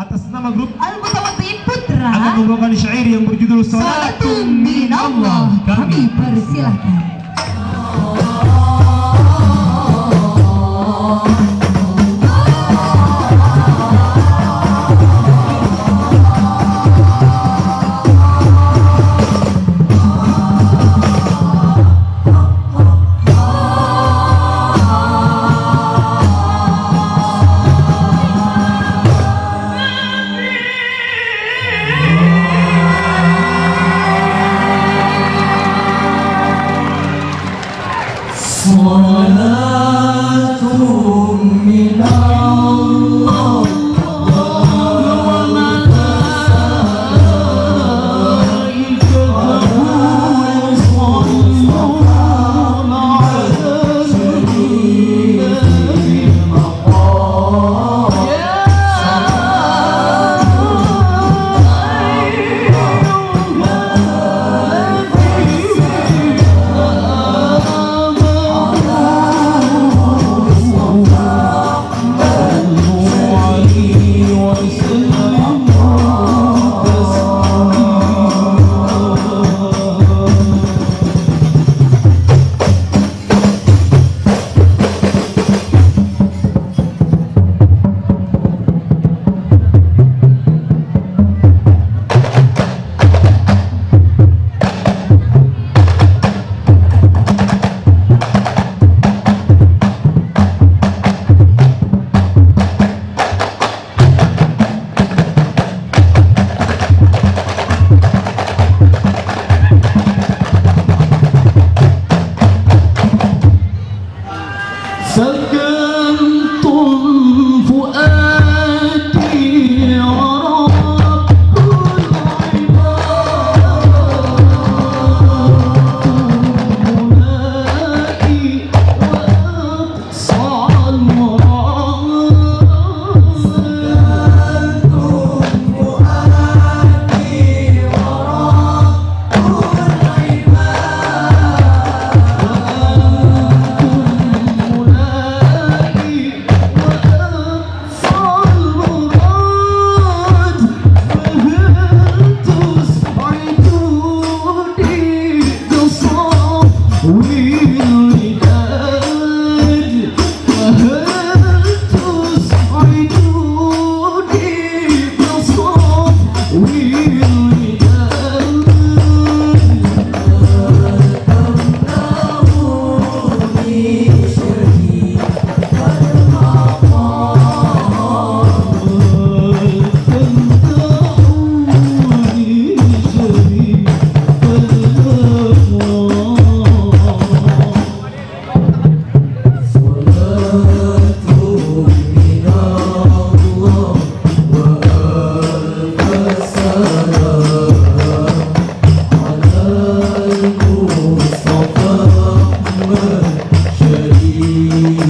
atas nama grup Al Mutawadhi'in Putra akan membawakan syair yang berjudul Sholatun Minallah. Kami persilahkan. Sholatun minallah wa malaikatahu yusholluna 'alan nabiyyina سكنتم فؤادي ورب العباد منادي وأقصى المراد سكنتم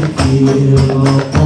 فؤادي ورب العباد